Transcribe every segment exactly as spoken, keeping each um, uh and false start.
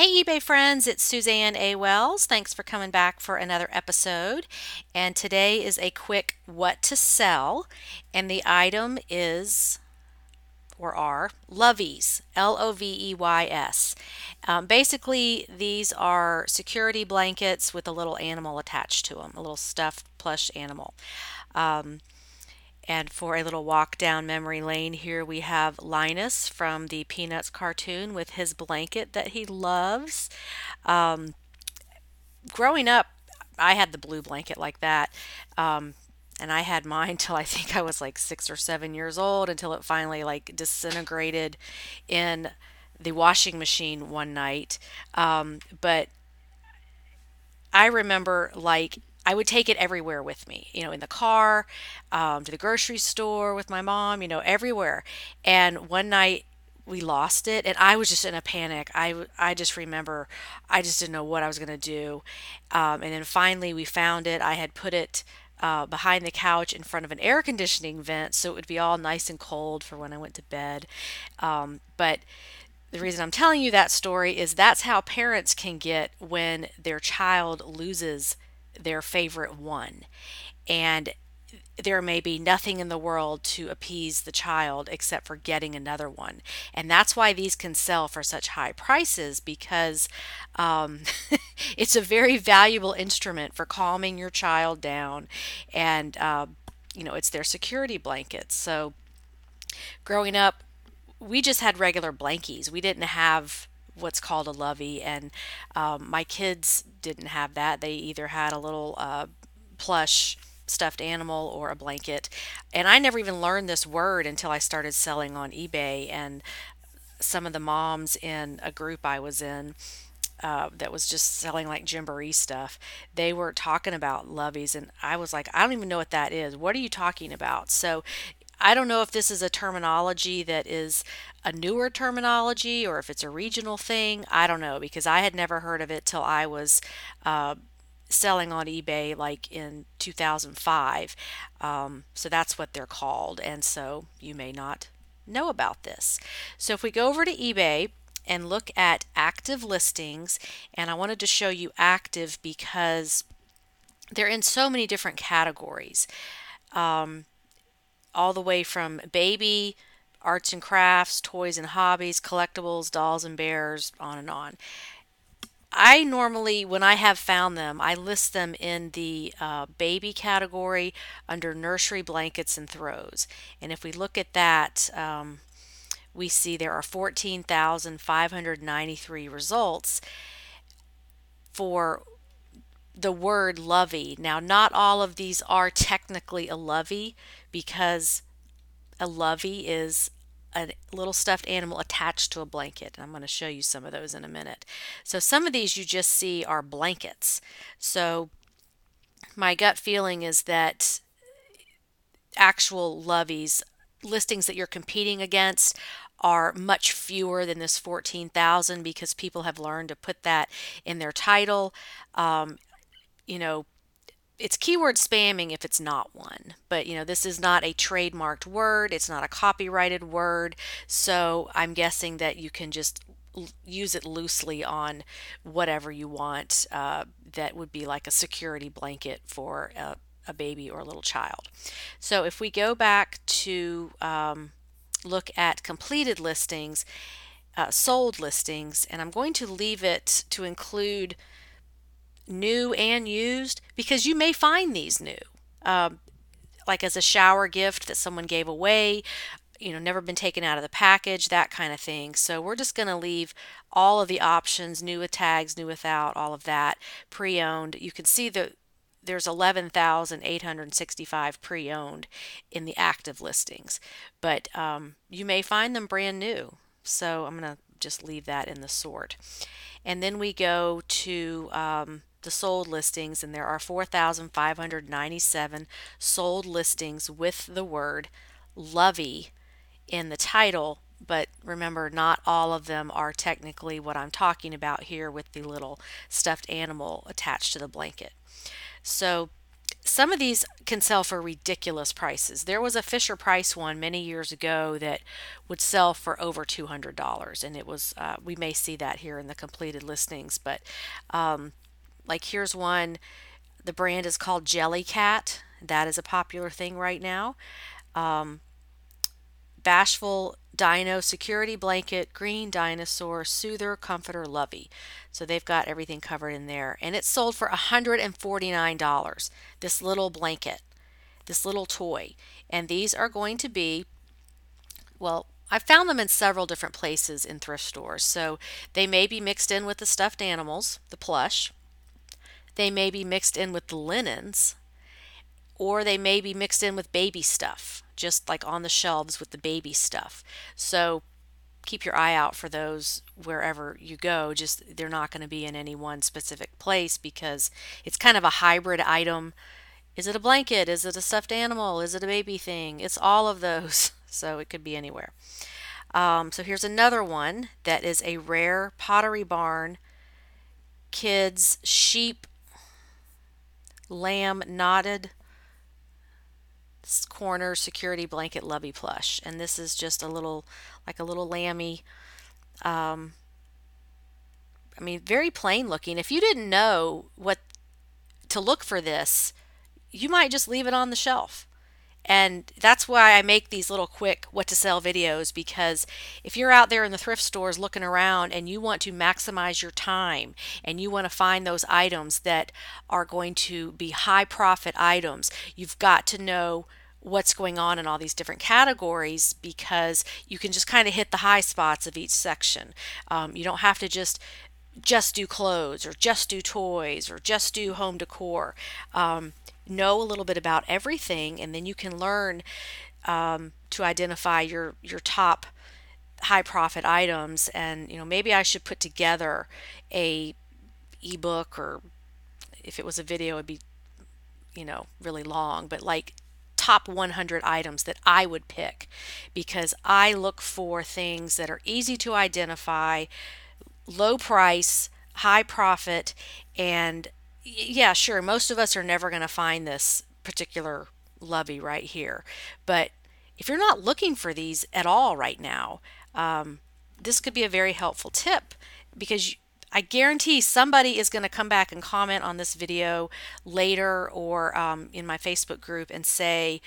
Hey eBay friends, it's Suzanne A. Wells. Thanks for coming back for another episode. And today is a quick what to sell. And the item is, or are, Loveys, L O V E Y S. Um, basically, these are security blankets with a little animal attached to them, a little stuffed plush animal. Um, And for a little walk down memory lane, here we have Linus from the Peanuts cartoon with his blanket that he loves. Um, growing up, I had the blue blanket like that. Um, and I had mine till I think I was like six or seven years old, until it finally like disintegrated in the washing machine one night. Um, but I remember like I would take it everywhere with me, you know, in the car, um, to the grocery store with my mom, you know, everywhere. And one night we lost it and I was just in a panic. I, I just remember, I just didn't know what I was going to do. Um, and then finally we found it. I had put it uh, behind the couch in front of an air conditioning vent, so it would be all nice and cold for when I went to bed. Um, but the reason I'm telling you that story is that's how parents can get when their child loses their favorite one, and there may be nothing in the world to appease the child except for getting another one. And that's why these can sell for such high prices, because um, it's a very valuable instrument for calming your child down, and uh, you know, it's their security blanket. So growing up, we just had regular blankies. We didn't have what's called a lovey, and um, my kids didn't have that. They either had a little uh, plush stuffed animal or a blanket, and I never even learned this word until I started selling on eBay. And some of the moms in a group I was in uh, that was just selling like Gymboree stuff, they were talking about loveys, and I was like, I don't even know what that is. What are you talking about? So I don't know if this is a terminology that is a newer terminology or if it's a regional thing. I don't know, because I had never heard of it till I was uh, selling on eBay like in two thousand five. Um, so that's what they're called. And so you may not know about this. So if we go over to eBay and look at active listings, and I wanted to show you active because they're in so many different categories. Um, all the way from baby, arts and crafts, toys and hobbies, collectibles, dolls and bears, on and on. I normally, when I have found them, I list them in the uh, baby category under nursery blankets and throws. And if we look at that, um, we see there are fourteen thousand five hundred ninety-three results for the word lovey. Now, not all of these are technically a lovey, because a lovey is a little stuffed animal attached to a blanket. And I'm going to show you some of those in a minute. So some of these you just see are blankets. So my gut feeling is that actual loveys, listings that you're competing against, are much fewer than this fourteen thousand, because people have learned to put that in their title. Um, you know, it's keyword spamming if it's not one, but you know, this is not a trademarked word. It's not a copyrighted word. So I'm guessing that you can just l- use it loosely on whatever you want. Uh, that would be like a security blanket for a, a baby or a little child. So if we go back to, um, look at completed listings, uh, sold listings, and I'm going to leave it to include new and used, because you may find these new, um, like as a shower gift that someone gave away, you know, never been taken out of the package, that kind of thing. So we're just going to leave all of the options, new with tags, new without, all of that, pre-owned. You can see that there's eleven thousand eight hundred sixty-five pre-owned in the active listings, but um, you may find them brand new. So I'm going to just leave that in the sort. And then we go to um, the sold listings, and there are four thousand five hundred ninety-seven sold listings with the word lovey in the title. But remember, not all of them are technically what I'm talking about here with the little stuffed animal attached to the blanket. So Some of these can sell for ridiculous prices. There was a Fisher-Price one many years ago that would sell for over two hundred dollars, and it was uh, we may see that here in the completed listings. But um, like here's one, the brand is called Jellycat. That is a popular thing right now. Um, Bashful Dino Security Blanket, Green Dinosaur, Soother, Comforter, Lovey. So they've got everything covered in there. And it sold for one hundred forty-nine dollars, this little blanket, this little toy. And these are going to be, well, I found them in several different places in thrift stores. So they may be mixed in with the stuffed animals, the plush. They may be mixed in with the linens. Or they may be mixed in with baby stuff, just like on the shelves with the baby stuff. So keep your eye out for those wherever you go. Just they're not going to be in any one specific place because it's kind of a hybrid item. Is it a blanket? Is it a stuffed animal? Is it a baby thing? It's all of those. So it could be anywhere. Um, so here's another one that is a rare Pottery Barn kids sheep lamb knotted corner security blanket lovey plush, and this is just a little like a little lammy. um, I mean, very plain looking. If you didn't know what to look for this, you might just leave it on the shelf. And that's why I make these little quick what to sell videos, because if you're out there in the thrift stores looking around and you want to maximize your time and you want to find those items that are going to be high profit items, you've got to know what's going on in all these different categories, because you can just kind of hit the high spots of each section. Um, you don't have to just just do clothes or just do toys or just do home decor. Um, know a little bit about everything, and then you can learn um, to identify your your top high profit items. And you know, maybe I should put together a ebook, or if it was a video it'd be, you know, really long, but like top one hundred items that I would pick, because I look for things that are easy to identify, low price, high profit. And yeah, sure, most of us are never going to find this particular lovey right here. But if you're not looking for these at all right now, um, this could be a very helpful tip, because you, I guarantee somebody is going to come back and comment on this video later, or um, in my Facebook group, and say,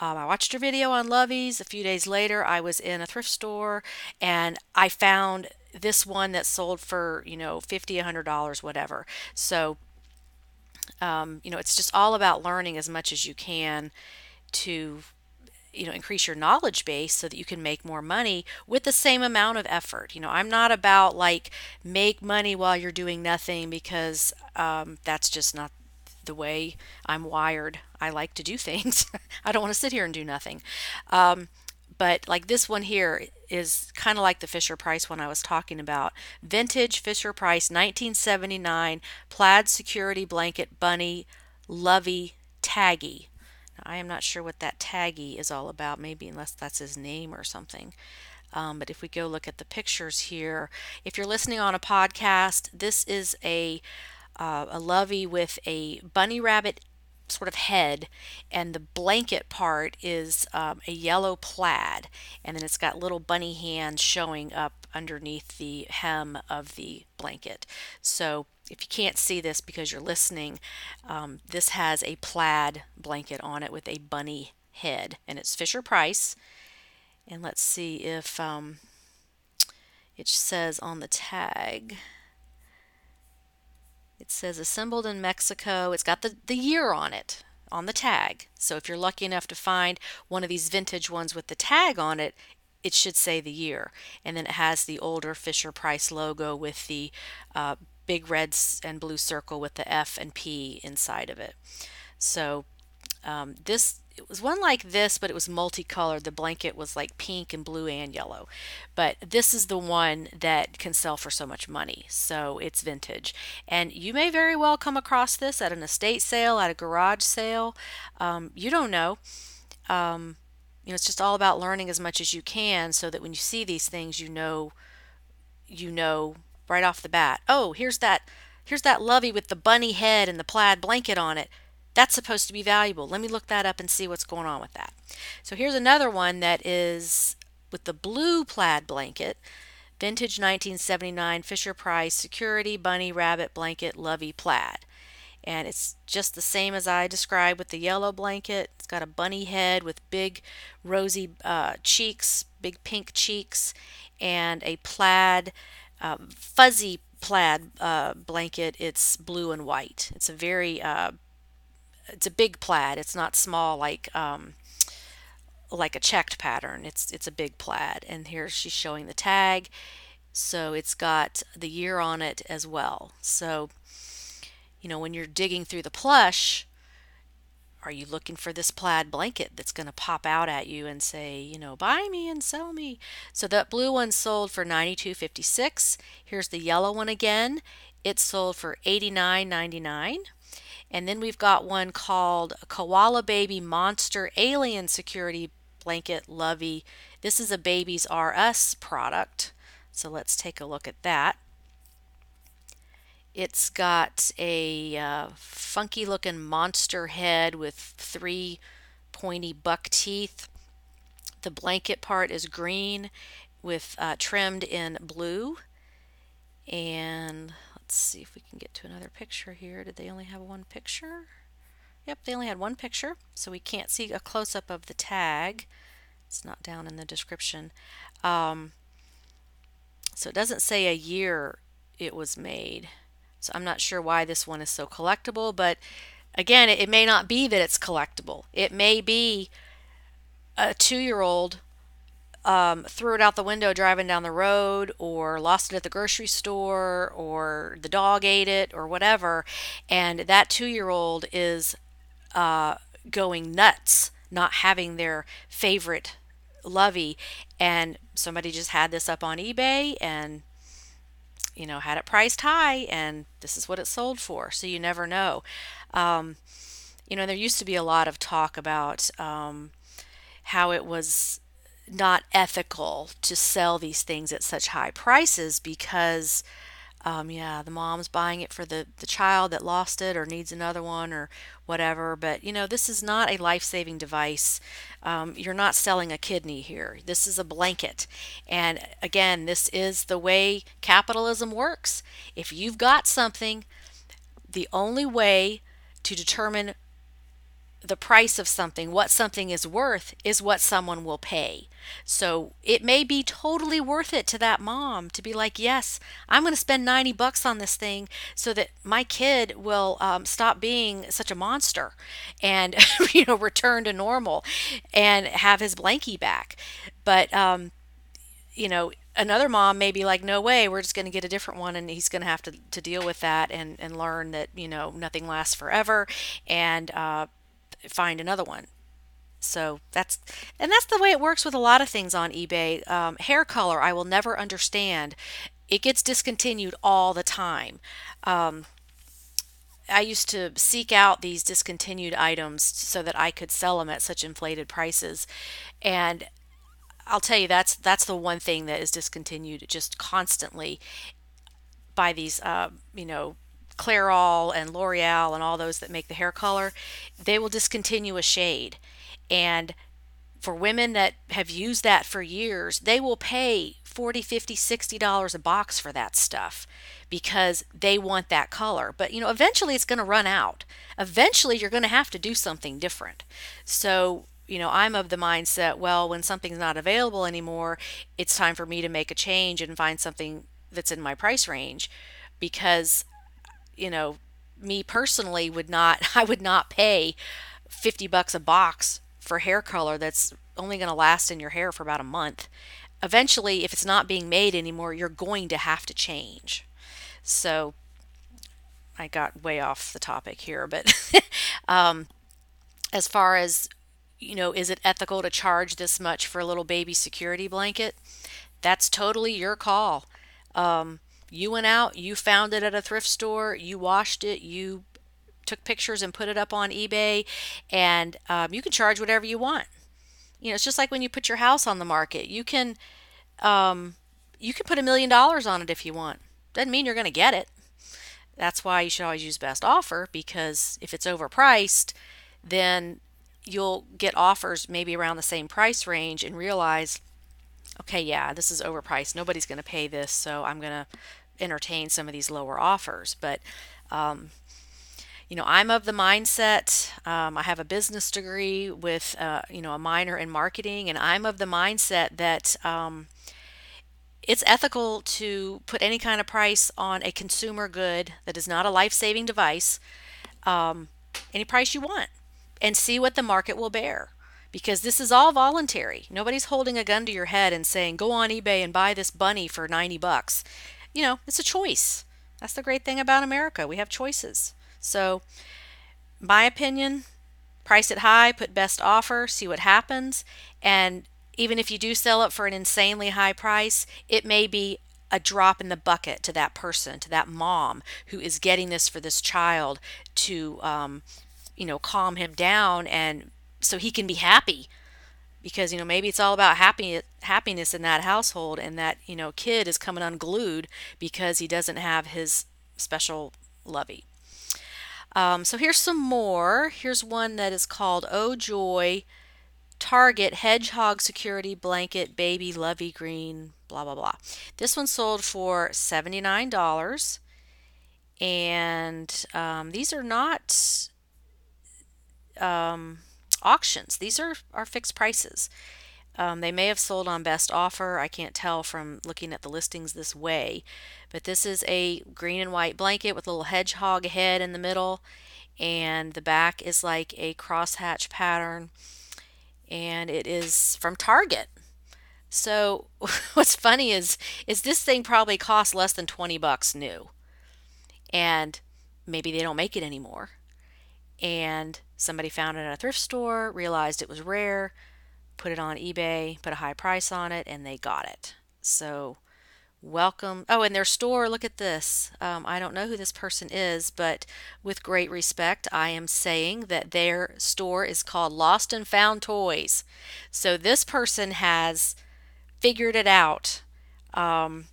um, I watched your video on loveys. A few days later, I was in a thrift store and I found this one that sold for, you know, fifty dollars, one hundred dollars, whatever. So Um, you know, it's just all about learning as much as you can to, you know, increase your knowledge base so that you can make more money with the same amount of effort. You know, I'm not about like make money while you're doing nothing, because um, that's just not the way I'm wired. I like to do things. I don't want to sit here and do nothing. Um, but like this one here is kind of like the Fisher-Price one I was talking about. Vintage Fisher-Price nineteen seventy-nine plaid security blanket bunny lovey taggy. Now, I am not sure what that taggy is all about, maybe unless that's his name or something. Um, but if we go look at the pictures here, if you're listening on a podcast, this is a, uh, a lovey with a bunny rabbit sort of head, and the blanket part is um, a yellow plaid, and then it's got little bunny hands showing up underneath the hem of the blanket. So if you can't see this because you're listening, um, this has a plaid blanket on it with a bunny head, and it's Fisher-Price. And let's see if um, it says on the tag. It says assembled in Mexico. It's got the, the year on it, on the tag. So if you're lucky enough to find one of these vintage ones with the tag on it, it should say the year. And then it has the older Fisher-Price logo with the uh, big red and blue circle with the F and P inside of it. So um, this it was one like this, but it was multicolored. The blanket was like pink and blue and yellow. But this is the one that can sell for so much money. So it's vintage. And you may very well come across this at an estate sale, at a garage sale. Um, you don't know. Um, you know, it's just all about learning as much as you can, so that when you see these things, you know, you know right off the bat. Oh, here's that, here's that lovey with the bunny head and the plaid blanket on it. That's supposed to be valuable. Let me look that up and see what's going on with that. So here's another one that is with the blue plaid blanket. Vintage nineteen seventy-nine Fisher-Price Security Bunny Rabbit Blanket Lovey Plaid. And it's just the same as I described with the yellow blanket. It's got a bunny head with big rosy uh, cheeks, big pink cheeks, and a plaid, um, fuzzy plaid uh, blanket. It's blue and white. It's a very, uh, it's a big plaid. It's not small like um, like a checked pattern. It's it's a big plaid. And here she's showing the tag. So it's got the year on it as well. So, you know, when you're digging through the plush, are you looking for this plaid blanket that's going to pop out at you and say, you know, buy me and sell me? So that blue one sold for ninety-two fifty-six. Here's the yellow one again. It sold for eighty-nine ninety-nine. And then we've got one called Koala Baby Monster Alien Security Blanket Lovey. This is a Babies R Us product. So let's take a look at that. It's got a uh, funky looking monster head with three pointy buck teeth. The blanket part is green with uh, trimmed in blue. And let's see if we can get to another picture here. Did they only have one picture? Yep, they only had one picture. So we can't see a close-up of the tag. It's not down in the description. Um, so it doesn't say a year it was made. So I'm not sure why this one is so collectible, but again, it, it may not be that it's collectible. It may be a two-year-old um, threw it out the window driving down the road, or lost it at the grocery store, or the dog ate it, or whatever, and that two-year-old is uh, going nuts, not having their favorite lovey, and somebody just had this up on eBay and you know, had it priced high, and this is what it sold for. So you never know. Um, you know, there used to be a lot of talk about um, how it was not ethical to sell these things at such high prices because, um, yeah, the mom's buying it for the, the child that lost it or needs another one or whatever. But, you know, this is not a life-saving device. Um, you're not selling a kidney here. This is a blanket. And again, this is the way capitalism works. If you've got something, the only way to determine the price of something, what something is worth, is what someone will pay. So it may be totally worth it to that mom to be like, yes, I'm going to spend ninety bucks on this thing so that my kid will um, stop being such a monster and, you know, return to normal and have his blankie back. But, um, you know, another mom may be like, no way, we're just going to get a different one, and he's going to have to, to deal with that and, and learn that, you know, nothing lasts forever. And, uh, find another one. So that's and that's the way it works with a lot of things on eBay. Um, hair color, I will never understand. It gets discontinued all the time. Um, I used to seek out these discontinued items so that I could sell them at such inflated prices. And I'll tell you, that's that's the one thing that is discontinued just constantly by these, uh, you know, Clairol and L'Oreal and all those that make the hair color. They will discontinue a shade, and for women that have used that for years, they will pay forty, fifty, sixty dollars a box for that stuff because they want that color. But you know, eventually it's going to run out. Eventually you're going to have to do something different. So you know, I'm of the mindset, well, when something's not available anymore, it's time for me to make a change and find something that's in my price range, because you know, me personally would not, I would not pay fifty bucks a box for hair color that's only going to last in your hair for about a month. Eventually, if it's not being made anymore, you're going to have to change. So I got way off the topic here, but um, as far as, you know, is it ethical to charge this much for a little baby security blanket? That's totally your call. Um, You went out, you found it at a thrift store, you washed it, you took pictures and put it up on eBay, and um, you can charge whatever you want. You know, it's just like when you put your house on the market. You can um, you can put a million dollars on it if you want. Doesn't mean you're going to get it. That's why you should always use best offer, because if it's overpriced, then you'll get offers maybe around the same price range and realize, okay, yeah, this is overpriced. Nobody's going to pay this, so I'm going to entertain some of these lower offers. But, um, you know, I'm of the mindset, um, I have a business degree with, uh, you know, a minor in marketing, and I'm of the mindset that um, it's ethical to put any kind of price on a consumer good that is not a life-saving device, um, any price you want, and see what the market will bear. Because this is all voluntary. Nobody's holding a gun to your head and saying, go on eBay and buy this bunny for ninety bucks. You know, it's a choice. That's the great thing about America. We have choices. So, my opinion, price it high, put best offer, see what happens. And even if you do sell it for an insanely high price, it may be a drop in the bucket to that person, to that mom who is getting this for this child to, um, you know, calm him down and so he can be happy, because, you know, maybe it's all about happy, happiness in that household, and that, you know, kid is coming unglued because he doesn't have his special lovey. Um, so here's some more. Here's one that is called Oh Joy, Target Hedgehog Security Blanket Baby Lovey Green, blah, blah, blah. This one sold for seventy-nine dollars, and um, these are not... Um, auctions. These are, are fixed prices. Um, they may have sold on best offer. I can't tell from looking at the listings this way, but this is a green and white blanket with a little hedgehog head in the middle, and the back is like a crosshatch pattern, and it is from Target. So what's funny is is this thing probably costs less than twenty bucks new, and maybe they don't make it anymore, and somebody found it at a thrift store, realized it was rare, put it on eBay, put a high price on it, and they got it. So, welcome. Oh, and their store, look at this. Um, I don't know who this person is, but with great respect, I am saying that their store is called Lost and Found Toys. So this person has figured it out. Um,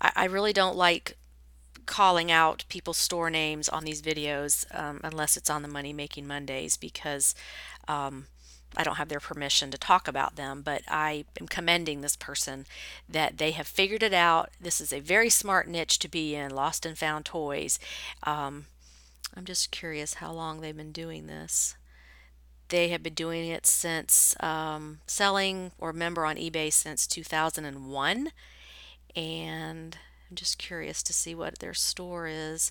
I, I really don't like calling out people's store names on these videos um, unless it's on the Money Making Mondays, because um, I don't have their permission to talk about them, but I am commending this person that they have figured it out. This is a very smart niche to be in, Lost and Found Toys. Um, I'm just curious how long they've been doing this. They have been doing it since um, selling or member on eBay since two thousand one, and I'm just curious to see what their store is.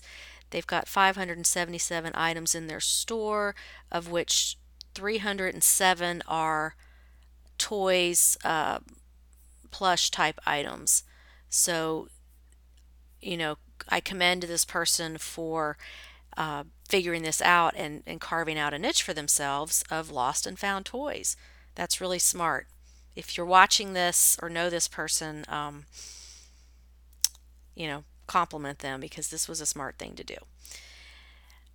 They've got five hundred seventy-seven items in their store, of which three hundred seven are toys, uh, plush type items. So, you know, I commend this person for uh, figuring this out and, and carving out a niche for themselves of lost and found toys. That's really smart. If you're watching this or know this person, um, you know, compliment them, because this was a smart thing to do.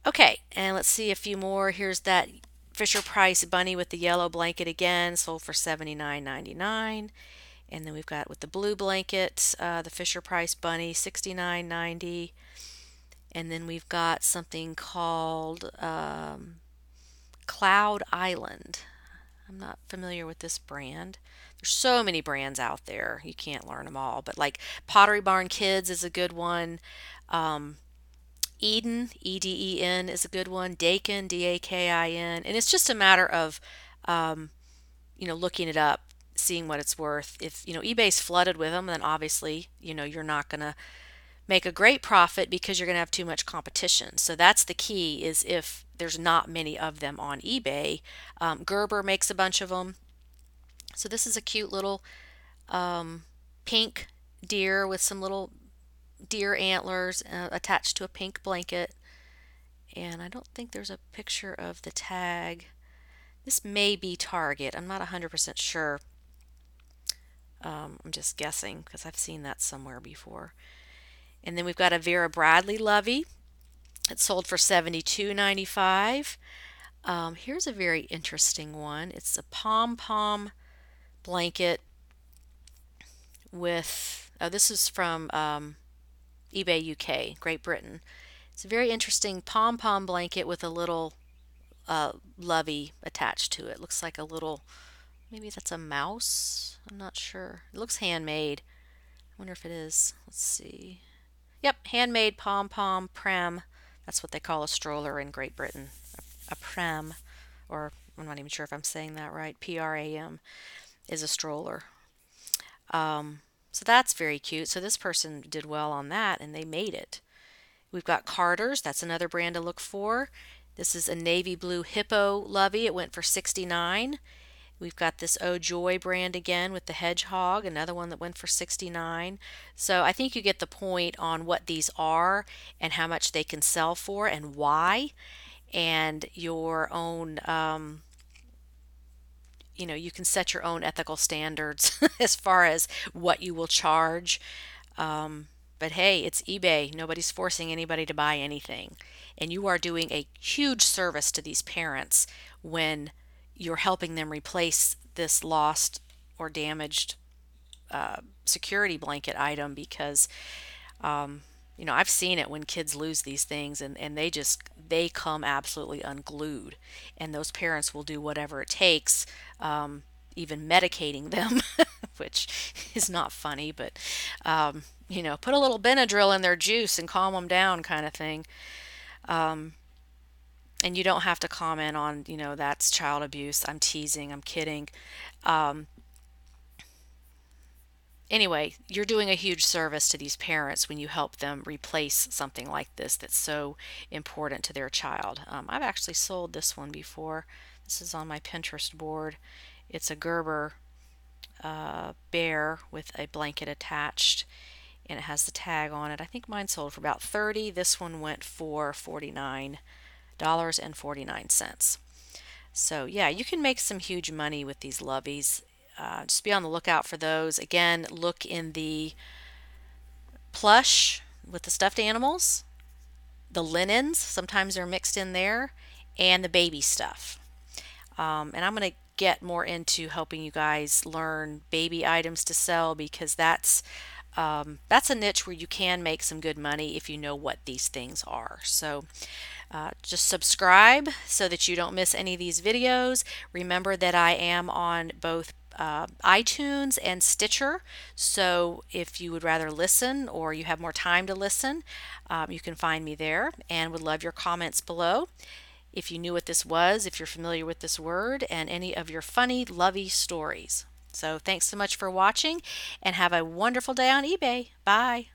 Okay, and let's see a few more. Here's that Fisher-Price bunny with the yellow blanket again, sold for seventy-nine ninety-nine. And then we've got with the blue blanket, uh, the Fisher-Price bunny, sixty-nine ninety. And then we've got something called um, Cloud Island. I'm not familiar with this brand. There's so many brands out there. You can't learn them all, but like Pottery Barn Kids is a good one. Um, Eden, E D E N is a good one. Dakin, D A K I N. And it's just a matter of, um, you know, looking it up, seeing what it's worth. If, you know, eBay's flooded with them, then obviously, you know, you're not going to make a great profit because you're going to have too much competition. So that's the key, is if there's not many of them on eBay. Um, Gerber makes a bunch of them. So this is a cute little um, pink deer with some little deer antlers uh, attached to a pink blanket. And I don't think there's a picture of the tag. This may be Target. I'm not one hundred percent sure. Um, I'm just guessing because I've seen that somewhere before. And then we've got a Vera Bradley lovey. It sold for seventy-two ninety-five. Um, here's a very interesting one. It's a pom-pom blanket with, oh, this is from um, eBay U K, Great Britain. It's a very interesting pom-pom blanket with a little uh, lovey attached to it. Looks like a little, maybe that's a mouse? I'm not sure. It looks handmade. I wonder if it is. Let's see. Yep, handmade pom-pom pram. That's what they call a stroller in Great Britain. A, a pram, or I'm not even sure if I'm saying that right, P R A M, is a stroller. Um, so that's very cute. So this person did well on that, and they made it. We've got Carter's. That's another brand to look for. This is a navy blue hippo lovey. It went for sixty-nine dollars. We've got this Oh Joy brand again with the hedgehog, another one that went for sixty-nine dollars. So I think you get the point on what these are and how much they can sell for and why, and your own, um, you know, you can set your own ethical standards as far as what you will charge. Um, But hey, it's eBay. Nobody's forcing anybody to buy anything. And you are doing a huge service to these parents when you're helping them replace this lost or damaged uh, security blanket item, because, um, you know, I've seen it when kids lose these things, and, and they just, they come absolutely unglued. And those parents will do whatever it takes, um, even medicating them, which is not funny, but, um, you know, put a little Benadryl in their juice and calm them down, kind of thing. Um, and you don't have to comment on, you know, that's child abuse. I'm teasing. I'm kidding. Um, anyway, you're doing a huge service to these parents when you help them replace something like this that's so important to their child. Um, I've actually sold this one before. This is on my Pinterest board. It's a Gerber uh, bear with a blanket attached, and it has the tag on it. I think mine sold for about thirty. This one went for forty-nine dollars and forty-nine cents. So yeah, you can make some huge money with these loveys. Uh, just be on the lookout for those. Again, look in the plush with the stuffed animals, the linens, sometimes they're mixed in there, and the baby stuff. Um, and I'm going to get more into helping you guys learn baby items to sell, because that's Um, that's a niche where you can make some good money if you know what these things are. So uh, just subscribe so that you don't miss any of these videos. Remember that I am on both uh, iTunes and Stitcher. So if you would rather listen, or you have more time to listen, um, you can find me there, and would love your comments below. If you knew what this was, if you're familiar with this word, and any of your funny, lovey stories. So thanks so much for watching, and have a wonderful day on eBay. Bye.